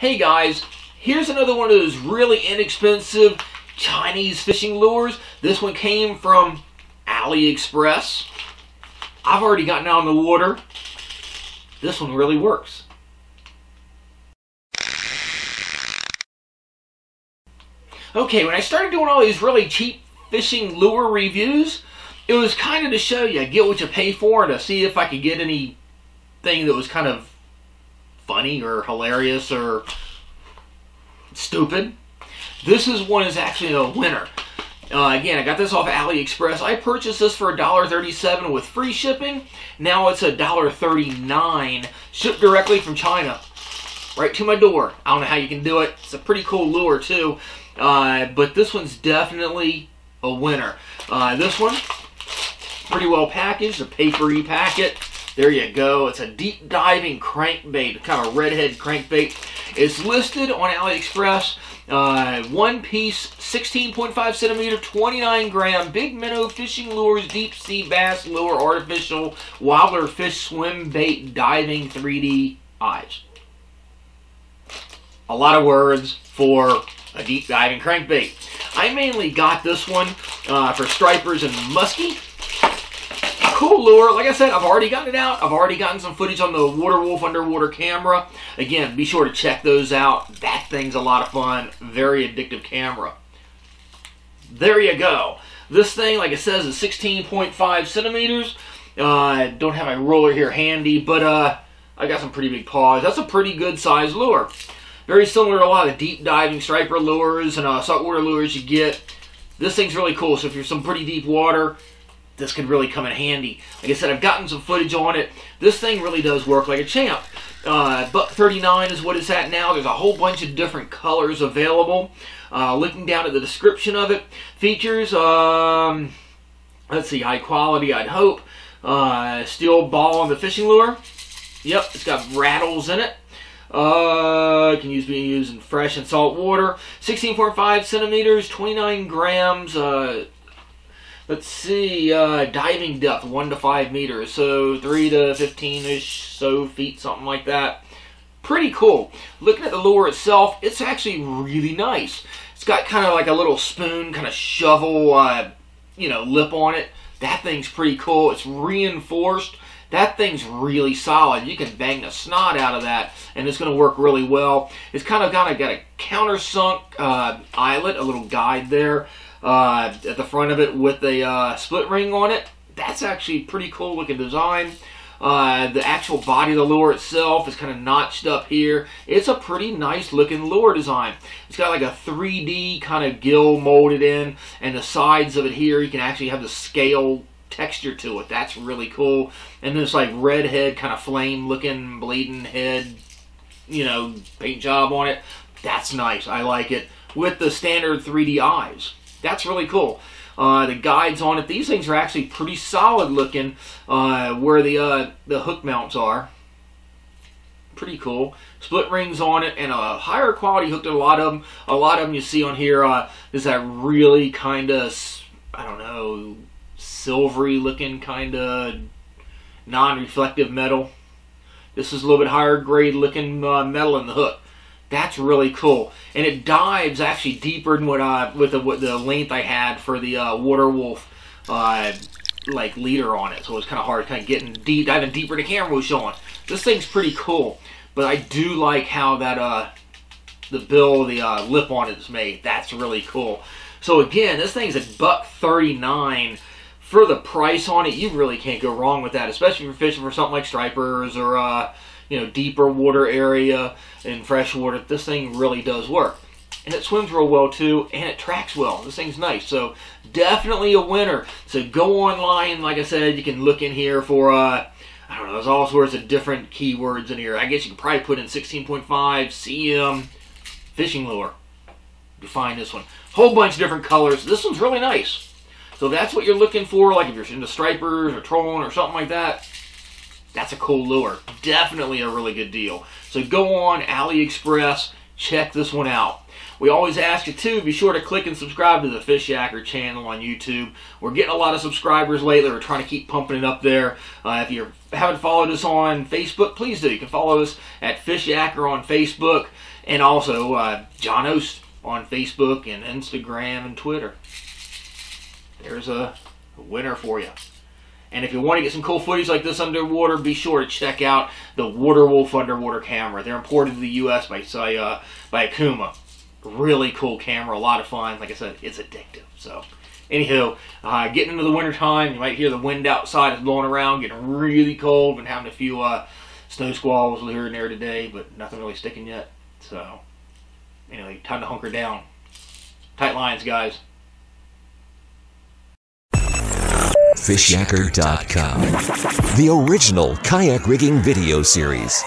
Hey guys, here's another one of those really inexpensive Chinese fishing lures. This one came from AliExpress. I've already gotten out in the water. This one really works. Okay, when I started doing all these really cheap fishing lure reviews, it was kind of to show you, get what you pay for, and to see if I could get anything that was kind of funny or hilarious or stupid. This one is actually a winner. Again, I got this off AliExpress. I purchased this for $1.37 with free shipping. Now it's $1.39, shipped directly from China, right to my door. I don't know how you can do it. It's a pretty cool lure too, but this one's definitely a winner. This one, pretty well packaged, a papery packet. There you go. It's a deep diving crankbait, kind of redhead crankbait. It's listed on AliExpress. One piece, 16.5 centimeter, 29 gram, big minnow fishing lures, deep sea bass lure, artificial wobbler fish, swim bait, diving 3D eyes. A lot of words for a deep diving crankbait. I mainly got this one for stripers and muskie. Cool lure. Like I said, I've already gotten it out. I've already gotten some footage on the Water Wolf underwater camera. Again, be sure to check those out. That thing's a lot of fun. Very addictive camera. There you go. This thing, like it says, is 16.5 centimeters. I don't have my ruler here handy, but I got some pretty big paws. That's a pretty good size lure. Very similar to a lot of deep diving striper lures and saltwater lures you get. This thing's really cool. So if you're some pretty deep water, this could really come in handy. Like I said, I've gotten some footage on it. This thing really does work like a champ. $1.39 is what it's at now. There's a whole bunch of different colors available. Looking down at the description of it, features, let's see, high quality, I'd hope. Steel ball on the fishing lure. Yep, it's got rattles in it. Can use being used in fresh and salt water. 16.5 centimeters, 29 grams. Let's see, diving depth, 1 to 5 meters, so 3 to 15-ish, so feet, something like that. Pretty cool. Looking at the lure itself, it's actually really nice. It's got kind of like a little spoon, kind of shovel, you know, lip on it. That thing's pretty cool. It's reinforced. That thing's really solid. You can bang the snot out of that, and it's going to work really well. It's kind of got a countersunk eyelet, a little guide there. At the front of it with a split ring on it. That's actually pretty cool looking design. The actual body of the lure itself is kind of notched up here. It's a pretty nice looking lure design. It's got like a 3D kind of gill molded in, and the sides of it here, you can actually have the scale texture to it. That's really cool. And then it's like redhead kind of flame looking bleeding head, you know, paint job on it. That's nice. I like it. With the standard 3D eyes. That's really cool. The guides on it, these things are actually pretty solid looking where the hook mounts are. Pretty cool. Split rings on it and a higher quality hook than a lot of them. A lot of them you see on here is that really kind of, I don't know, silvery looking kind of non-reflective metal. This is a little bit higher grade looking metal in the hook. That's really cool, and it dives actually deeper than what with the length I had for the Water Wolf like leader on it. So it's kind of hard, kind of getting deep, diving deeper. The camera was showing. This thing's pretty cool, but I do like how that the bill, the lip on it is made. That's really cool. So again, this thing's at $1.39 for the price on it. You really can't go wrong with that, especially if you're fishing for something like stripers or. You know, deeper water area and fresh water, this thing really does work. And it swims real well too, and it tracks well. This thing's nice, so definitely a winner. So go online, like I said, you can look in here for, I don't know, there's all sorts of different keywords in here. I guess you can probably put in 16.5 cm fishing lure to find this one. Whole bunch of different colors. This one's really nice. So if that's what you're looking for, like if you're into stripers or trolling or something like that, that's a cool lure. Definitely a really good deal. So go on AliExpress, check this one out. We always ask you to be sure to click and subscribe to the Fishyaker channel on YouTube. We're getting a lot of subscribers lately. We're trying to keep pumping it up there. If you haven't followed us on Facebook, please do. You can follow us at Fishyaker on Facebook, and also John Ost on Facebook and Instagram and Twitter. There's a winner for you. And if you want to get some cool footage like this underwater, be sure to check out the Water Wolf underwater camera. They're imported to the U.S. by Akuma. Really cool camera, a lot of fun. Like I said, it's addictive. So, anywho, getting into the winter time, you might hear the wind outside is blowing around, getting really cold, and having a few snow squalls here and there today, but nothing really sticking yet. So, anyway, time to hunker down. Tight lines, guys. Fishyaker.com, the original kayak rigging video series.